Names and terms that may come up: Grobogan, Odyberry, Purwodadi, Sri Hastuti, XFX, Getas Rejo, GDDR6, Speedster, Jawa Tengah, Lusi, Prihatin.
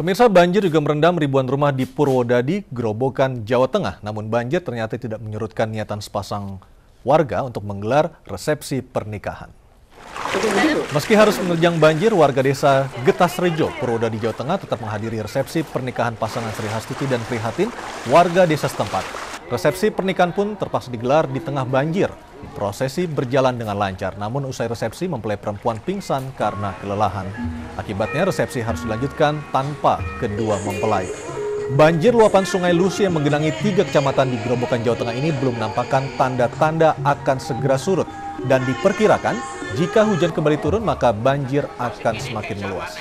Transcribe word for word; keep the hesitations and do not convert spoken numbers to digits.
Pemirsa, banjir juga merendam ribuan rumah di Purwodadi, Grobogan, Jawa Tengah. Namun banjir ternyata tidak menyurutkan niatan sepasang warga untuk menggelar resepsi pernikahan. Meski harus menerjang banjir, warga desa Getas Rejo, Purwodadi, Jawa Tengah tetap menghadiri resepsi pernikahan pasangan Sri Hastuti dan Prihatin, warga desa setempat. Resepsi pernikahan pun terpaksa digelar di tengah banjir. Prosesi berjalan dengan lancar, namun usai resepsi mempelai perempuan pingsan karena kelelahan. Akibatnya resepsi harus dilanjutkan tanpa kedua mempelai. Banjir luapan sungai Lusi yang menggenangi tiga kecamatan di Grobogan, Jawa Tengah ini belum menampakkan tanda-tanda akan segera surut. Dan diperkirakan jika hujan kembali turun maka banjir akan semakin meluas.